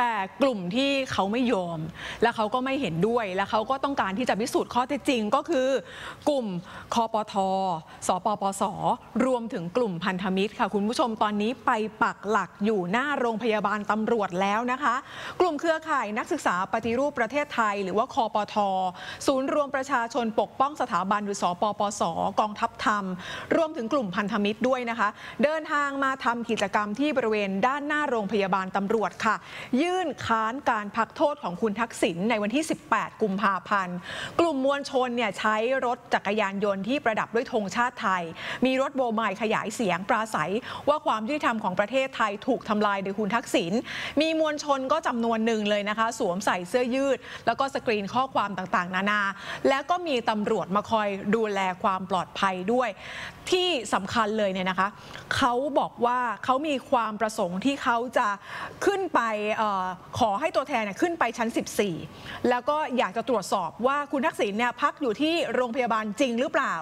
แต่กลุ่มที่เขาไม่ยอมและเขาก็ไม่เห็นด้วยและเขาก็ต้องการที่จะพิสูจน์ข้อเท็จจริงก็คือกลุ่มคปท.สปปส.รวมถึงกลุ่มพันธมิตรค่ะคุณผู้ชมตอนนี้ไปปักหลักอยู่หน้าโรงพยาบาลตำรวจแล้วนะคะกลุ่มเครือข่ายนักศึกษาปฏิรูปประเทศไทยหรือว่าคปท.ศูนย์รวมประชาชนปกป้องสถาบันหรือสปปส.กองทัพธรรมรวมถึงกลุ่มพันธมิตรด้วยนะคะเดินทางมาทำกิจกรรมที่บริเวณด้านหน้าโรงพยาบาลตำรวจค่ะยื่นค้านการพักโทษของคุณทักษิณในวันที่18กุมภาพันธ์กลุ่มมวลชนเนี่ยใช้รถจักรยานยนต์ที่ประดับด้วยธงชาติไทยมีรถโบไมค์ขยายเสียงปราศัยว่าความยุติธรรมของประเทศไทยถูกทำลายโดยคุณทักษิณมีมวลชนก็จำนวนหนึ่งเลยนะคะสวมใส่เสื้อยืดแล้วก็สกรีนข้อความต่างๆนานาแล้วก็มีตำรวจมาคอยดูแลความปลอดภัยด้วยที่สำคัญเลยเนี่ยนะคะเขาบอกว่าเขามีความประสงค์ที่เขาจะขึ้นไปขอให้ตัวแทนขึ้นไปชั้น14แล้วก็อยากจะตรวจสอบว่าคุณทักษิณเนี่ยพักอยู่ที่โรงพยาบาลจริงหรือเปล่า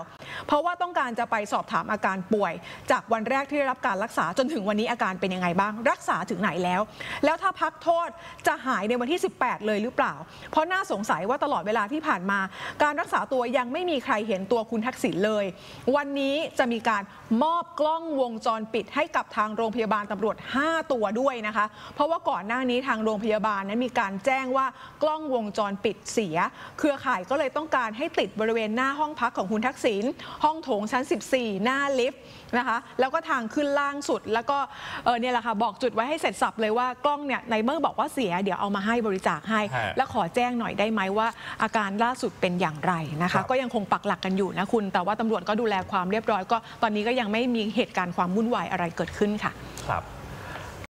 เพราะว่าต้องการจะไปสอบถามอาการป่วยจากวันแรกที่ได้รับการรักษาจนถึงวันนี้อาการเป็นยังไงบ้างรักษาถึงไหนแล้วถ้าพักโทษจะหายในวันที่18เลยหรือเปล่าเพราะน่าสงสัยว่าตลอดเวลาที่ผ่านมาการรักษาตัวยังไม่มีใครเห็นตัวคุณทักษิณเลยวันนี้จะมีการมอบกล้องวงจรปิดให้กับทางโรงพยาบาลตำรวจ5ตัวด้วยนะคะเพราะว่าก่อนหน้านี้ทางโรงพยาบาลนั้นมีการแจ้งว่ากล้องวงจรปิดเสียเครือข่ายก็เลยต้องการให้ติดบริเวณหน้าห้องพักของคุณทักษิณห้องโถงชั้น14หน้าลิฟต์นะคะแล้วก็ทางขึ้นล่างสุดแล้วก็เนี่ยแหละค่ะบอกจุดไว้ให้เสร็จสับเลยว่ากล้องเนี่ยในเมื่อบอกว่าเสียเดี๋ยวเอามาให้บริจาคให้แล้วขอแจ้งหน่อยได้ไหมว่าอาการล่าสุดเป็นอย่างไรนะคะก็ยังคงปักหลักกันอยู่นะคุณแต่ว่าตำรวจก็ดูแลความเรียบร้อยก็ตอนนี้ก็ยังไม่มีเหตุการณ์ความวุ่นวายอะไรเกิดขึ้นค่ะครับ